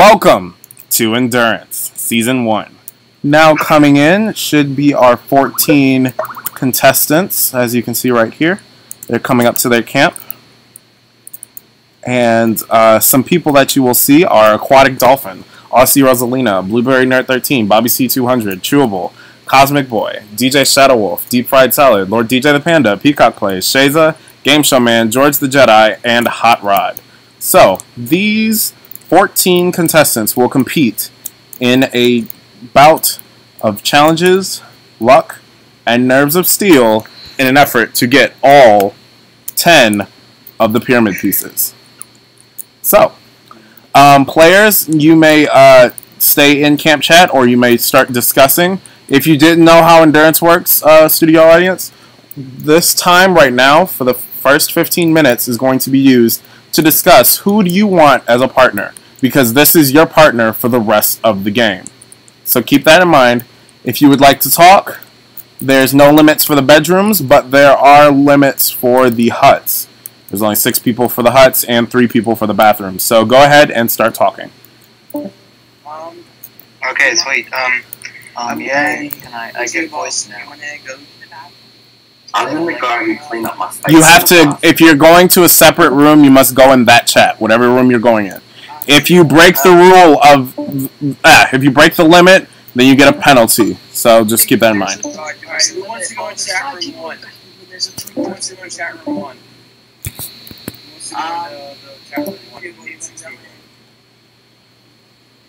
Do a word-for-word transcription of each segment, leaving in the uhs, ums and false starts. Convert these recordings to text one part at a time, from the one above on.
Welcome to Endurance Season one. Now coming in should be our fourteen contestants, as you can see right here. They're coming up to their camp. And uh, some people that you will see are Aquatic Dolphin, Aussie Rosalina, Blueberry Nerd thirteen, Bobby C two hundred, Chewable, Cosmic Boy, D J Shadow Wolf, Deep Fried Salad, Lord D J the Panda, Peacock Plays, Shayza, Game Show Man, George the Jedi, and Hot Rod. So, these fourteen contestants will compete in a bout of challenges, luck, and nerves of steel in an effort to get all ten of the pyramid pieces. So, um, players, you may uh, stay in Camp Chat, or you may start discussing. If you didn't know how Endurance works, uh, studio audience, this time right now for the first fifteen minutes is going to be used to discuss who do you want as a partner, because this is your partner for the rest of the game. So keep that in mind. If you would like to talk, there's no limits for the bedrooms, but there are limits for the huts. There's only six people for the huts and three people for the bathrooms. So go ahead and start talking. Um, okay, sweet. Um, um yeah, can I, I get voice now? I'm going to go and clean up my space. You have to, if you're going to a separate room, you must go in that chat, whatever room you're going in. If you break the rule of, ah, if you break the limit, then you get a penalty. So just keep that in mind. Alright, who wants to go in chat room one? There's a three points to go in chat room one. Who wants to go in the chat room one?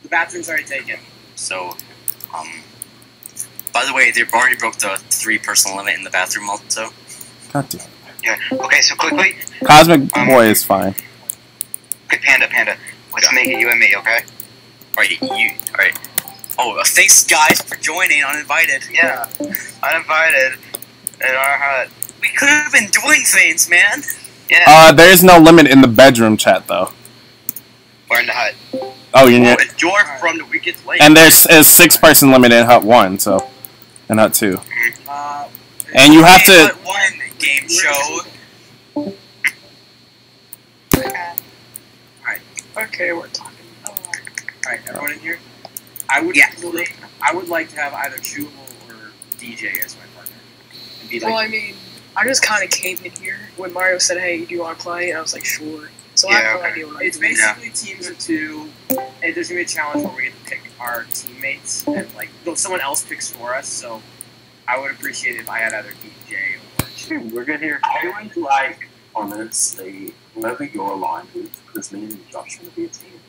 The bathroom's already taken. So, um... by the way, they already broke the three person limit in the bathroom also. God damn it. Yeah. Okay, so quickly. Cosmic um, Boy is fine. Okay, Panda, Panda. Let's make it you and me, okay? Alright, you. Alright. Oh, thanks guys for joining uninvited. Yeah. Uninvited. In our hut. We could have been doing things, man. Yeah. Uh, there is no limit in the bedroom chat, though. We're in the hut. Oh, you're near. You're from the weakest lake. And there's a six person limit in hut one, so. And not two. Uh, and you have to. One game show. Alright. Okay, we're talking. Alright, everyone in here. I would. Yeah. I would like to have either Chewable or D J as my partner. And be like, well, I mean, I just kind of came in here when Mario said, "Hey, do you want to play?" And I was like, "Sure." So yeah, I have no okay. idea what I'm It's doing. basically yeah. teams of two, and there's going to be a challenge where we get to pick our teammates, and like someone else picks for us, so I would appreciate it if I had either D J or Chew. We're going to hear everyone's like, honestly, whoever you're aligned with, because me and Josh are going to be a team,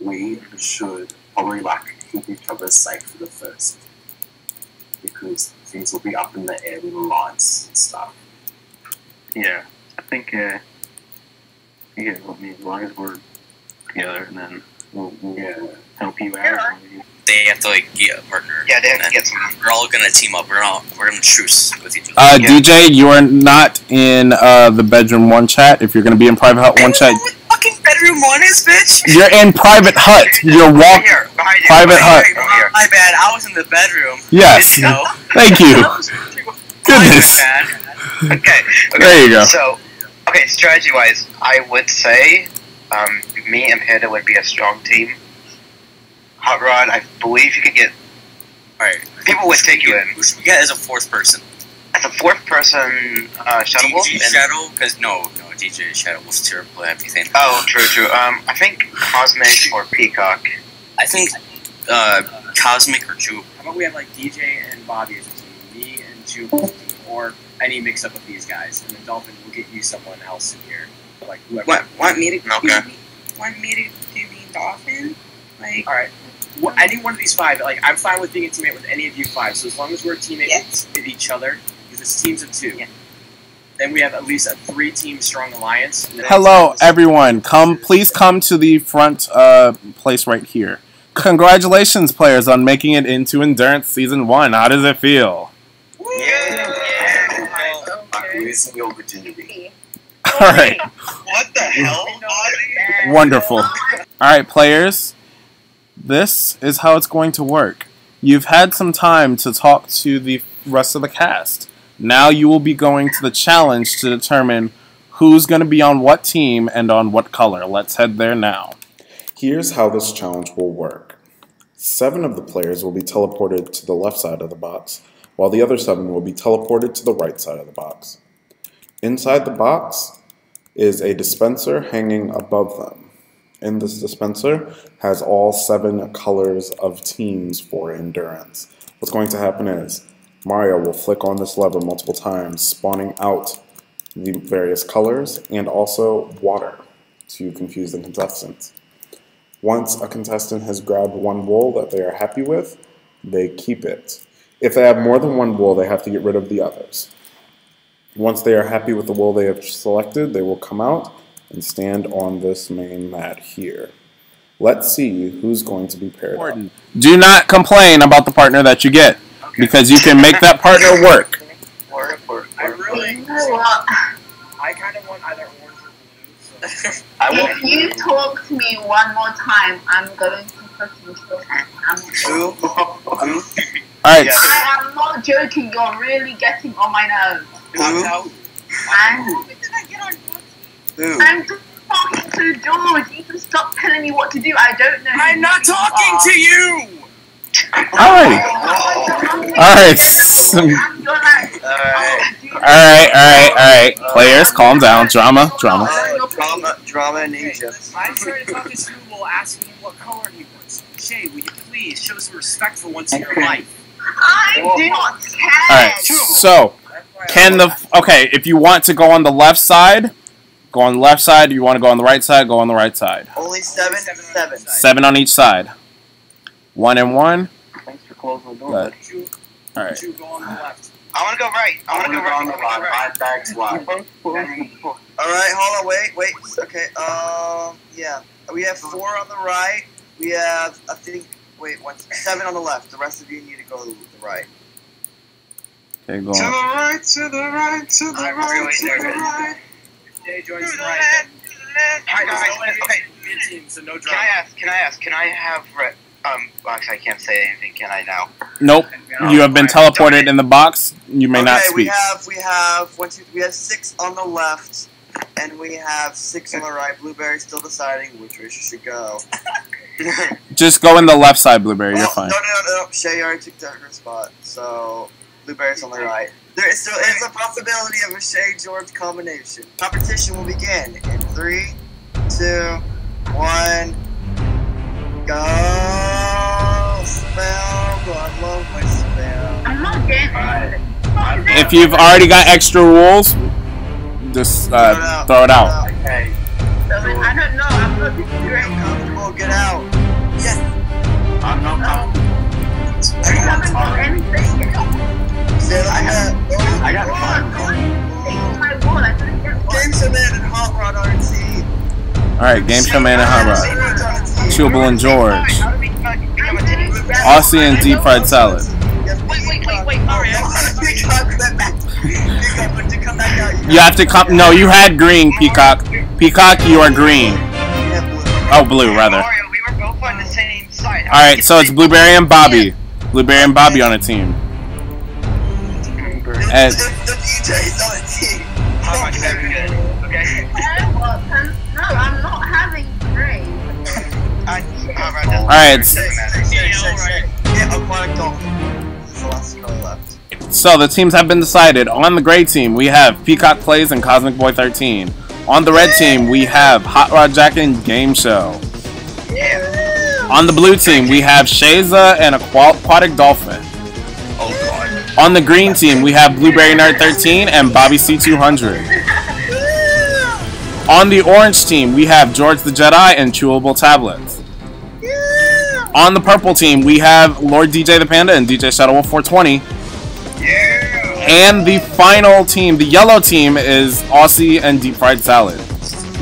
we should probably like keep each other safe for the first, because things will be up in the air with alliance and stuff. Yeah, I think... Uh, Yeah, I mean, as long as we're together, and then we'll, we'll yeah. help you out. They have to like get a partner. Yeah, they have to get some. We're all gonna team up. We're all we're gonna truce with each other. Uh, yeah. D J, you are not in uh the bedroom one chat. If you're gonna be in private hut one chat, what fucking bedroom one is, bitch. You're in private hut. You're walking here, behind you. private hut. Here, oh, my bad. I was in the bedroom. Yes. So. Thank you. Goodness. Okay. Okay. There you go. So. Okay, strategy-wise, I would say um, me and Panda would be a strong team. Hot Rod, I believe you could get... Alright. People would take you in. Who should we get as a fourth person? As a fourth person, uh, Shadow Wolf? D J Shadow? Because no, no, D J Shadow Wolf's terrible at everything. Oh, true, true. Um, I think Cosmic or Peacock. I think uh, Cosmic or Chewable. How about we have, like, D J and Bobby as a team, me and Chewable as a team, or... any mix-up of these guys, and the Dolphin will get you someone else in here, like whoever. What? Want me to? Okay. Me, want me to do the Dolphin? Like. All right. Well, any one of these five. Like, I'm fine with being a teammate with any of you five. So as long as we're a teammate yes. with each other, because it's teams of two. Yeah. Then we have at least a three-team strong alliance. Hello, everyone. Come, please come to the front uh, place right here. Congratulations, players, on making it into Endurance Season One. How does it feel? Yeah. Opportunity. All right. What the hell? Wonderful. Alright, players. This is how it's going to work. You've had some time to talk to the rest of the cast. Now you will be going to the challenge to determine who's going to be on what team and on what color. Let's head there now. Here's how this challenge will work. Seven of the players will be teleported to the left side of the box, while the other seven will be teleported to the right side of the box. Inside the box is a dispenser hanging above them. In this dispenser has all seven colors of teams for Endurance. What's going to happen is Mario will flick on this lever multiple times, spawning out the various colors and also water to confuse the contestants. Once a contestant has grabbed one wool that they are happy with, they keep it. If they have more than one wool, they have to get rid of the others. Once they are happy with the wool they have selected, they will come out and stand on this main mat here. Let's see who's going to be paired up. Do not complain about the partner that you get, okay, because you can make that partner work. Work, work, work, I really work. I kind of want either orange or blue. So. If you blue. talk to me one more time, I'm going to fucking kill him. I'm True. Alright. Yeah. I am not joking. You're really getting on my nerves. I'm, I'm, I'm talking to George. You can stop telling me what to do. I don't know. I'm not talking are. to you. Alright. Alright. Alright, alright, alright. Players, calm down. Drama, drama. Uh, drama, drama and Asia. I'm trying to talk to Chewable, asking him what color he wants. Shay, will you please show some respect for once in your life? I do not care. Alright, so. Can the okay? If you want to go on the left side, go on the left side. If you want to go on the right side, go on the right side. Only seven, seven, seven. Seven on each side. One and one. Thanks for closing the door. All right. You go on the left. I want to go right. I want to go right. I want to go right. All right. Hold on. Wait. Wait. Okay. Um. Yeah. We have four on the right. We have I think. Wait. One. Seven on the left. The rest of you need to go to the right. Okay, go on. To the right, to the right, to the I'm right, really to the right. Jay joins the right. Alright, guys, okay. Team, so no drama. Can I ask, can I ask, can I have, um, box, I can't say anything, can I now? Nope. You have been teleported in the box, you may okay, not speak. Okay, we have, we have, one, two, we have six on the left, and we have six on the right. Blueberry's still deciding which way she should go. Just go in the left side, Blueberry, well, you're fine. No, no, no, no, Shay already took that her spot, so... Blueberries on the right. There is still is a possibility of a Shay George combination. Competition will begin in three, two, one, go! Spell, God love my spell. I'm not getting it. If you've already got extra rules, just uh, throw it out. Throw it out. Okay. So cool. I don't know. I'm not comfortable. Get out. Yes. I'm not comfortable. I haven't done anything. I got, I got Game Show Man and Hot Rod R T. Alright, Game Show Man and Hot Rod. Chewable and George. Aussie and Deep Fried Salad. Wait, wait, wait, wait, Mario. You have to come. No, you had green, Peacock. Peacock, you are green. Oh, blue, rather. Alright, so it's Blueberry and Bobby. Blueberry and Bobby on a team. And the, the D J's on the team. How much have you good? Okay. No, I'm not having green. Alright. Yeah, Aquatic Dolphin left. So the teams have been decided. On the gray team, we have Peacock Plays and Cosmic Boy thirteen. On the red team, we have Hot Rod Jack and Game Show. Yeah. On the blue team, we have Shayza and Aquatic Dolphin. On the green team, we have Blueberry Nerd thirteen and Bobby C two hundred. On the orange team, we have George the Jedi and Chewable Tablets. On the purple team, we have Lord D J the Panda and D J Shadow Wolf four twenty. And the final team, the yellow team, is Aussie and Deep Fried Salad.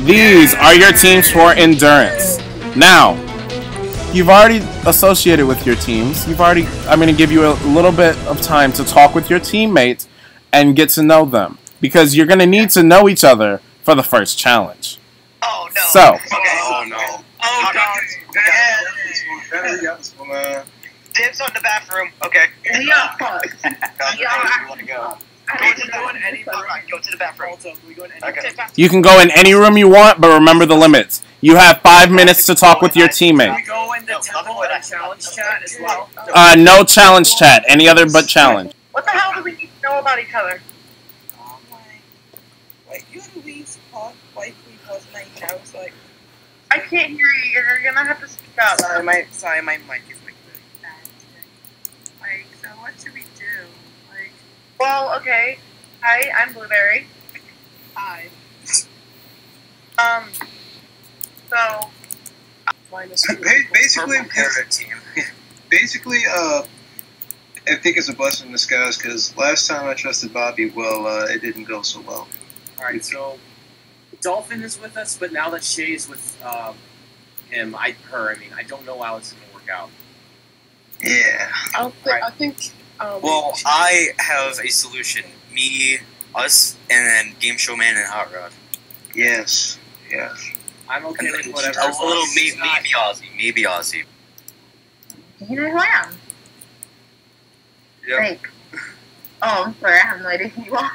These are your teams for Endurance. Now, you've already associated with your teams. You've already. I'm going to give you a little bit of time to talk with your teammates and get to know them, because you're going to need to know each other for the first challenge. Oh no! So. Okay. Oh no! Oh God! Dibs on the bathroom. Okay. We are fucked. You want to go? Go to go in any room. Go to the bathroom. You can go in any room you want, but remember the limits. You have five minutes to talk with your teammate. Uh, no challenge chat. Any other but challenge. What the hell do we need to know about each other? I can't hear you. You're gonna have to speak up. Sorry, my sorry, my mic is like bad. Like, so what should we do? Like, well, okay. Hi, I'm Blueberry. Hi. Um. So. Basically, basically, uh, I think it's a blessing in disguise because last time I trusted Bobby, well, uh, it didn't go so well. All right, so Dolphin is with us, but now that Shay is with um, him, I her. I mean, I don't know how it's gonna work out. Yeah. I'll th right. I think. Um, well, I have a solution. Me, us, and then Game Show Man and Hot Rod. Yes. Yes. I'm okay and with whatever. A little maybe, maybe Aussie, maybe Aussie. You know who I am? Yep. Like, oh, I'm sorry, I have no idea who you are.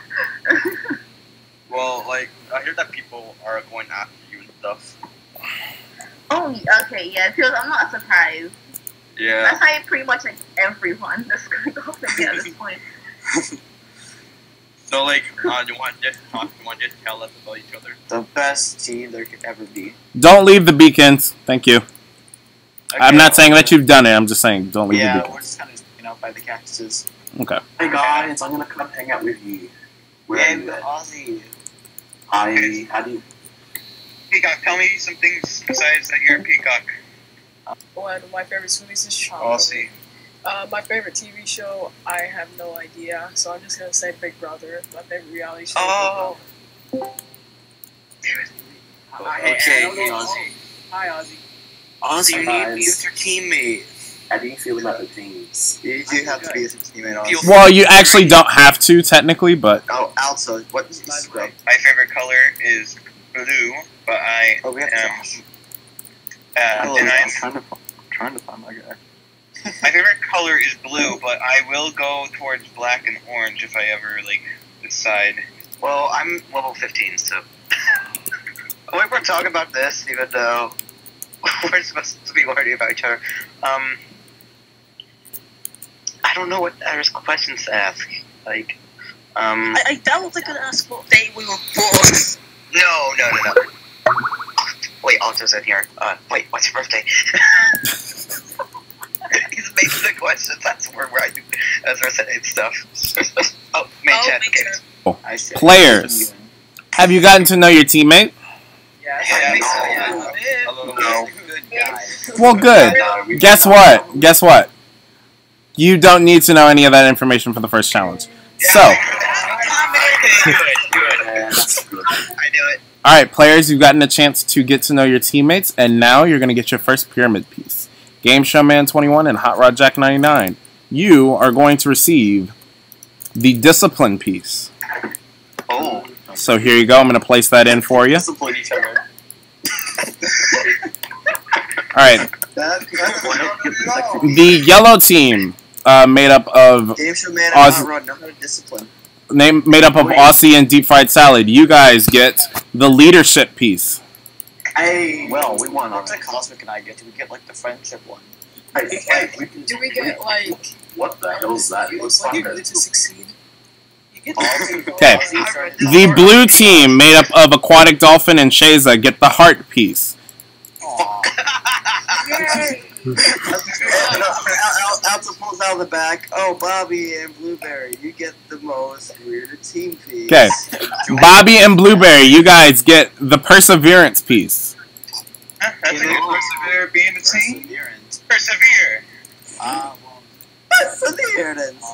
Well, like, I hear that people are going after you and stuff. Oh, okay, yeah, because I'm not surprised. Yeah. That's how you pretty much like everyone that's going to go up there at this point. So, like, uh, you want to just talk, you want to just tell us about each other? The best team there could ever be. Don't leave the beacons. Thank you. Okay, I'm not saying that you've done it, I'm just saying don't leave yeah, the beacons. Yeah, we're just kind of hanging out by the cactuses. Okay. Hey, guys, I'm going to come hang out with you. Where yeah, I'm Aussie. I, how do you... Peacock, tell me some things besides that you're a peacock. Uh, one of my favorite movies is Chewable. Aussie. Uh, my favorite T V show, I have no idea, so I'm just going to say Big Brother. My favorite reality show. Oh! Damn it. Hi, okay, hey, Aussie. Hi, Aussie. Aussie, you need to be with your teammate. How do you feel about the teams? You do have to be a teammate, Aussie. Well, you actually don't have to, technically, but... Oh, also, what is this? My favorite color is blue, but I oh, we have am... Josh. Uh, oh, and I'm trying to, trying to find my guy. My favorite color is blue, but I will go towards black and orange if I ever, like, decide. Well, I'm level fifteen, so... Oh, wait, we're talking about this, even though we're supposed to be worried about each other. Um... I don't know what there's questions to ask. Like, um. I, I doubt they could ask what day we were born. No, no, no, no. Oh, wait, Alto's in here. Uh, wait, what's your birthday? He's making the questions. That's where, where I do as I say stuff. Oh, main oh, chat. Oh. Players, have you gotten to know your teammate? Yeah, yeah, so, yeah. A little no. Good guy. Well, good. Yeah, no, Guess what? Guess what? You don't need to know any of that information for the first challenge. Yeah, so. Alright, players, you've gotten a chance to get to know your teammates, and now you're going to get your first pyramid piece. Game Show Man twenty-one and Hot Rod Jack ninety-nine. You are going to receive the discipline piece. Oh. So here you go. I'm going to place that in for you. Discipline each other. Alright. The yellow team. Uh, made up of Game Show Man and Hot Rod, know how to discipline. Name made up of Aussie and Deep Fried Salad. You guys get the leadership piece. Hey, well, we won. What did Cosmic and I get? Do we get like the friendship one? Hey, hey, we can, do we get like? What the hell is that? It looks like you need to succeed. Okay. The blue team, made up of Aquatic Dolphin and Shayza, get the heart piece. Alta pulls out of the back. Oh, Bobby and Blueberry, you get the most weird team piece. Okay, Bobby and Blueberry, you guys get the perseverance piece. That's a good persevere being a team. Persevere. Uh, well, perseverance.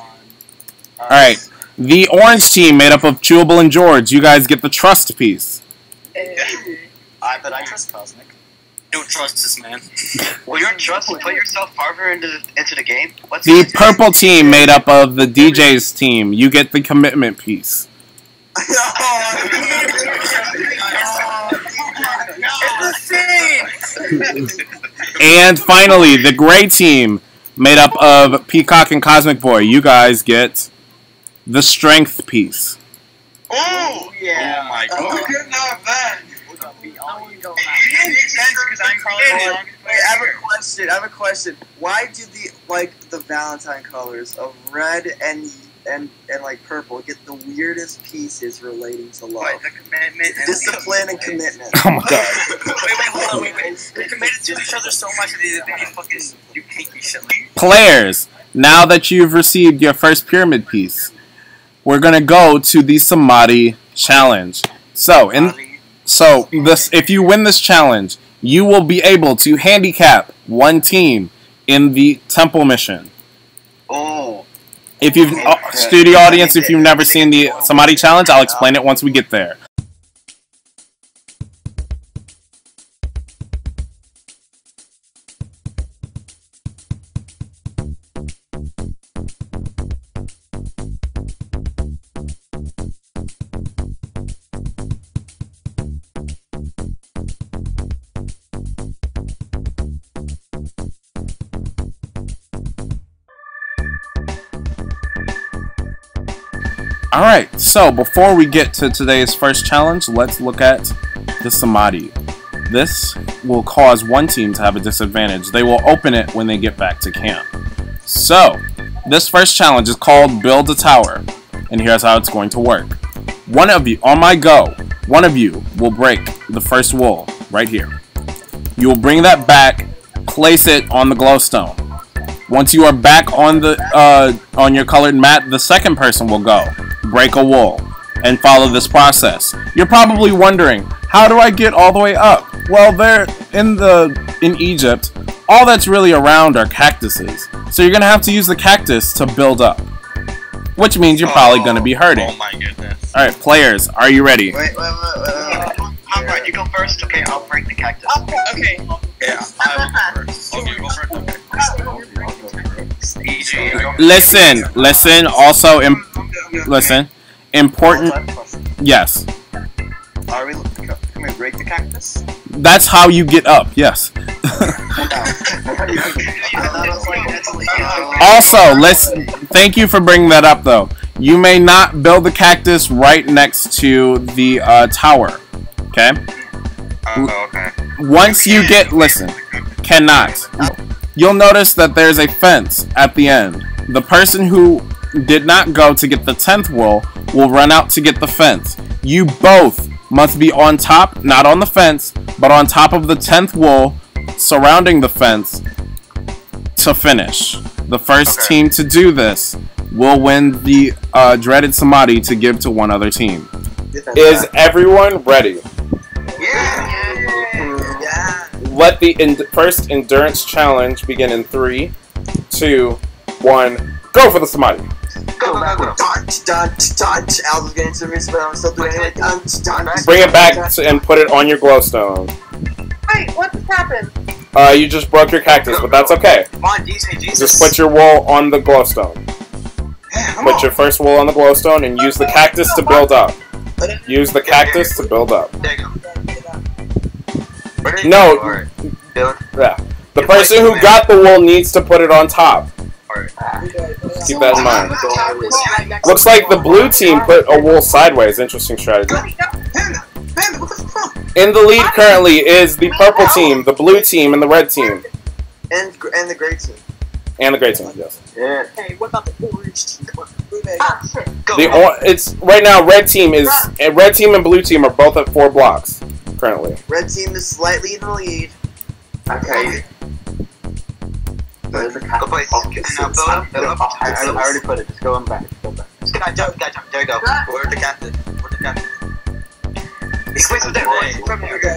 All right, the orange team made up of Chewable and George. You guys get the trust piece. I bet I trust Cosmic. Don't trust this man. Well, you're trusting. Put yourself farther into the, into the game. What's the purple team made up of the D J's team. You get the commitment piece. No, it's the same. And finally, the gray team made up of Peacock and Cosmic Boy. You guys get the strength piece. Oh yeah! Oh my God! Oh, good, not bad. Oh, you go. It makes sense because I'm probably wait, wait, I have a question. I have a question. Why do the like the Valentine colors of red and and and like purple get the weirdest pieces relating to love? Wait, the commitment, and discipline, and commitment. Oh my god. wait, wait, hold on, wait, wait. They committed to each other so much that they, they fucking do kinky shit. Players, now that you've received your first pyramid piece, we're gonna go to the Samadhi challenge. So in so this, if you win this challenge, you will be able to handicap one team in the temple mission. Oh. If you've oh, studio audience, if you've never seen the Samadhi challenge, I'll explain it once we get there. Alright, so before we get to today's first challenge, let's look at the Samadhi. This will cause one team to have a disadvantage. They will open it when they get back to camp. So, this first challenge is called Build a Tower, and here's how it's going to work. One of you, on my go, one of you will break the first wool, right here. You will bring that back, place it on the glowstone. Once you are back on the uh, on your colored mat, the second person will go. Break a wool and follow this process. You're probably wondering, how do I get all the way up? Well, there in the in Egypt, all that's really around are cactuses. So you're gonna have to use the cactus to build up, which means you're probably oh, gonna be hurting. Oh my goodness! All right, players, are you ready? Wait, wait, wait, wait, wait. All right, you go first. Okay, I'll break the cactus. Okay. Yeah, I will go first. Okay, go first. Okay. Listen, listen. Also, im listen. Important. Yes. Are we? Can we break the cactus? That's how you get up. Yes. Also, let's. Thank you for bringing that up, though. You may not build the cactus right next to the uh, tower. Okay. Uh, okay. Once you get, listen, cannot. You'll notice that there's a fence at the end. The person who did not go to get the tenth wool will run out to get the fence. You both must be on top, not on the fence, but on top of the tenth wool surrounding the fence to finish. The first okay. team to do this will win the uh, dreaded Samadhi to give to one other team. Is everyone ready? Let the en first endurance challenge begin in three, two, one. Go for the Samadhi. Go, go, go. Dodge, dodge, dodge. Al's getting serious, but I'm still doing it. Dodge, dodge. Bring it back to, and put it on your glowstone. Wait, what just happened? Uh, you just broke your cactus, but that's okay. Come on, D J, Jesus. Just put your wool on the glowstone. Yeah, put on. your first wool on the glowstone and use the cactus to build up. Use the cactus to build up. There you go. No, right. yeah. The person who got the wool needs to put it on top. Right. Keep that in mind. Looks like the blue team put a wool sideways. Interesting strategy. In the lead currently is the purple team, the blue team, and the red team. And and the gray team. And the gray team, yes. Yeah. Hey, what about the orange team? The or it's right now. Red team is red team and blue team are both at four blocks. Currently. Red team is slightly in the lead. Okay. There's a cat. Go I already put it. Just go on back. Just go back. Just gonna jump, gotta jump. There you go. Where's the cat? Where's the cat?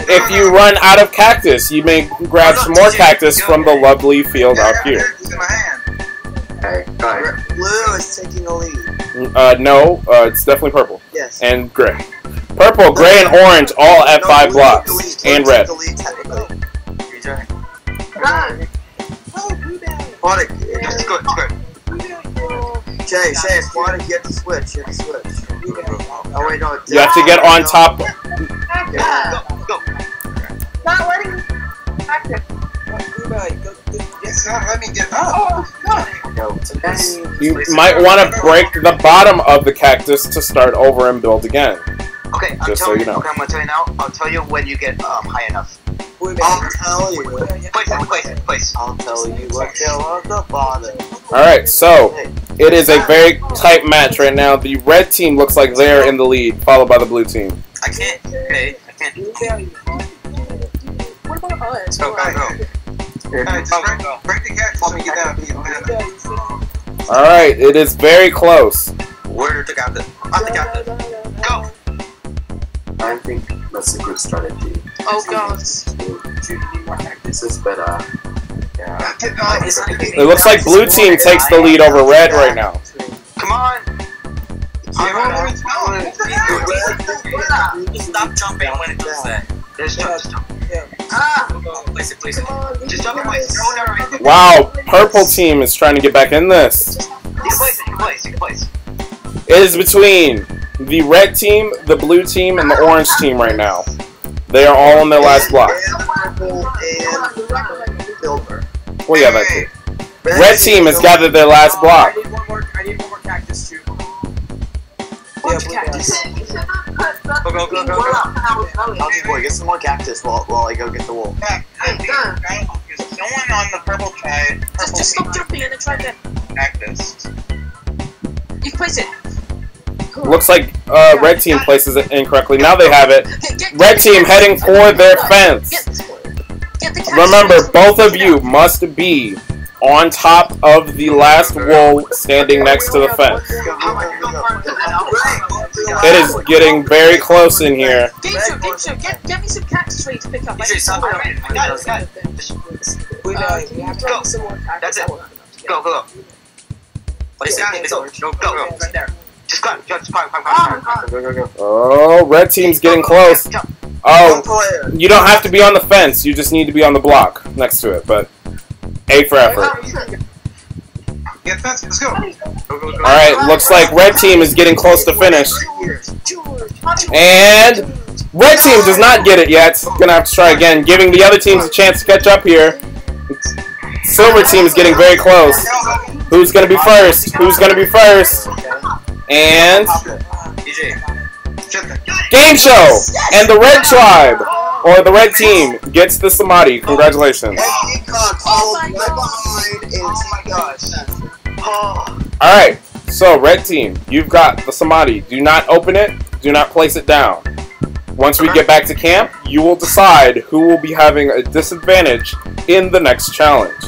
If you run out of cactus, you may grab some more cactus from the lovely field out here. Okay. Blue is taking the lead. Uh, no. Uh, it's definitely purple. Yes. And gray. Purple, gray, and orange all at five blocks. And red. Jay, Jay, Aquatic, you have to switch. You have to switch. Oh, wait, no, you have to get on top. Not letting me practice. It's not letting me get up. You might want to break the bottom of the cactus to start over and build again. Okay, I'm telling you. Okay, I'm gonna tell you now. I'll tell you when you get um high enough. I'll tell you. Place, place, place. I'll tell you what there was the bother. Alright, so it is a very tight match right now. The red team looks like they're in the lead, followed by the blue team. I can't. Okay, I can't. What about us? Go, go, go. Alright, it is very close. Where the captain? I'm the captain. Go! I think that's a good strategy. Oh god. This is better. Yeah. It looks like blue team takes the lead over red right now. Come on! Stop jumping when it does that. There's just jump. Ah! Place it, place it. Just jump in place. Throw everything. Wow, purple team is trying to get back in this. Take a place, take a place, take a place. It is between the red team, the blue team, and the orange team right now. They are all on their last block. Well, yeah, that's it. Red team has gathered their last block. I need one more cactus, too. What's cactus? Go, go, go, go. Howdy boy, get some more cactus while, while I go get the wool. Hey, sir. Someone on the purple side. Just, just stop jumping and then try to. Cactus. You place it. Looks like uh, red team places it incorrectly. Now they have it. Red team heading for their fence. Remember, both of you must be on top of the last wool standing next to the fence. It is getting very close in here. Game show, game show, get, get me some cactus for you to pick up. I got it, got it. Go. That's it. Go, go, go. It's down, it's over. Go, go, go. Right there. Just climb, just climb, climb, climb, climb. Go, go, go. Oh, red team's getting close. Oh, you don't have to be on the fence. You just need to be on the block next to it, but A for effort. Get fence, let's go. Alright, looks like red team is getting close to finish. And red team does not get it yet. Gonna have to try again, giving the other teams a chance to catch up here. Silver team is getting very close. Who's gonna be first? Who's gonna be first? And Game Show! And the red tribe, or the red team, gets the Samadhi. Congratulations. Alright, so red team, you've got the Samadhi. Do not open it, do not place it down. Once we get back to camp, you will decide who will be having a disadvantage in the next challenge,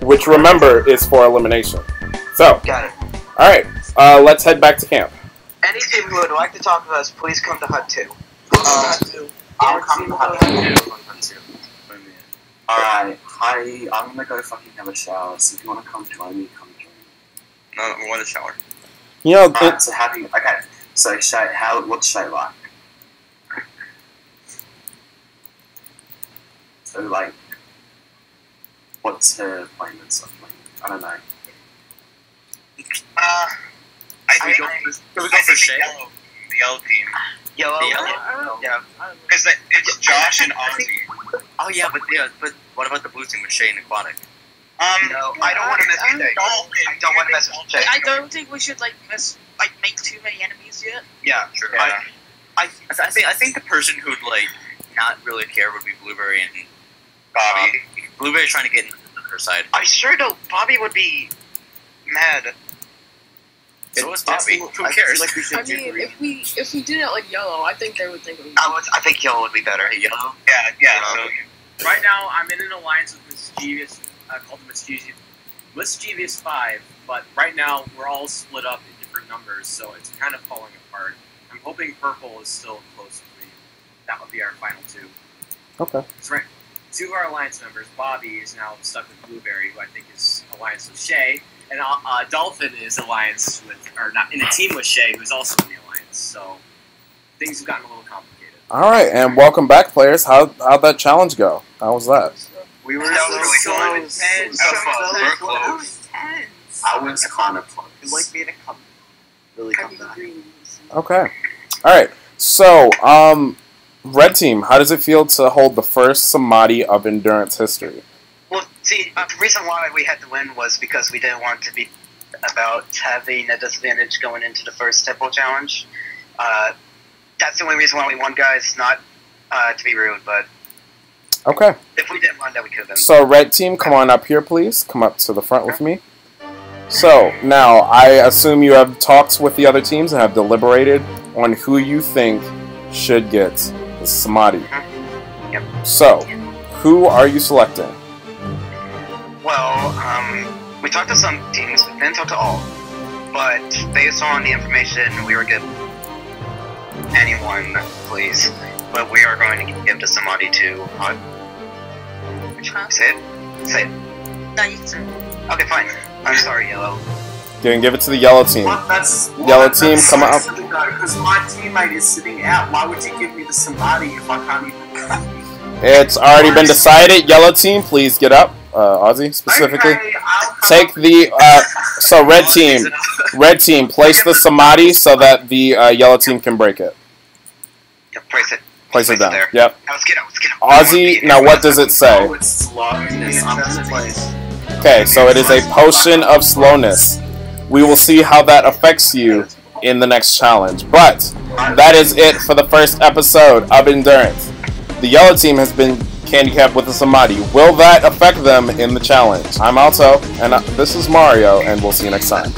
which, remember, is for elimination. So, alright, uh, let's head back to camp. Any team who would like to talk with us, please come to Hut two. Uh, I'll come to Hut two. Alright, hi, I'm gonna go fucking have a shower, so if you wanna come join me, come join me. No, we want a shower. You know, Alright, it, so how do you, okay, so Shay, how, what's Shay like? So, like, what's her playing and stuff like? I don't know. Uh... I think the yellow, the yellow team. Yellow? Yellow? Yeah. Because it's Josh and Aussie. Oh yeah, but yeah, but what about the blue team with Shay and Aquatic? Um, no, I don't want to mess with Shay. I don't want to mess with Shay. I don't think we should like mess, like make too many enemies yet. Yeah, sure. Yeah. I, I, I think I think the person who'd like not really care would be Blueberry and Bobby. Um, Blueberry's trying to get in her side. I sure don't. Bobby would be mad. So it's Bobby. Who cares? I, like we I mean, do if we if we did it like yellow, I think they would think it would be I, would, I think yellow would be better. Yellow? Yeah, yeah. So, right now, I'm in an alliance with Mischievous, uh, called the Mischievous, Mischievous Five, but right now, we're all split up in different numbers, so it's kind of falling apart. I'm hoping purple is still close to me. That would be our final two. Okay. So right, two of our alliance members, Bobby, is now stuck with Blueberry, who I think is alliance with Shay. And uh, Dolphin is alliance with, or not in a team with Shay, who's also in the alliance. So things have gotten a little complicated. All right, and welcome back, players. How how'd that challenge go? How was that? We were that was so really so tense. So that was, that was tense. I was kind of close. It like being a company. Really come back. Okay. All right. So, um, red team, how does it feel to hold the first Samadhi of Endurance history? Well, see, uh, the reason why we had to win was because we didn't want to be about having a disadvantage going into the first temple challenge. Uh, that's the only reason why we won, guys. Not uh, to be rude, but okay. If we didn't win, that we could have been. So, red team, come on up here, please. Come up to the front with me. So now, I assume you have talks with the other teams and have deliberated on who you think should get the Samadhi. Mm-hmm. Yep. So, yep. Who are you selecting? Well, um, we talked to some teams, we didn't talk to all, but based on the information we were given, anyone, please, but we are going to give the Samadhi to Hot. Huh? Say it. Say it. No, you can say it. Okay, fine. I'm sorry, Yellow. You're going to give it to the Yellow team. Well, that's, well, yellow that's team, come up. Because my teammate is sitting out. Why would you give me the Samadhi if I can't even... It's already been decided. Yellow team, please get up. Uh, Aussie, specifically. Okay, take the... Uh, so, red team. Red team, place the Samadhi so that the uh, yellow team can break it. Yeah, place it. Place, place it down. It yep. Now, let's get out, let's get out. Aussie, now what does it say? Oh, it's locked in the opposite place. Okay, so it is a potion of slowness. We will see how that affects you in the next challenge. But that is it for the first episode of Endurance. The yellow team has been handicapped with the Samadhi. Will that affect them in the challenge? I'm Alto, and this is Mario, and we'll see you next time.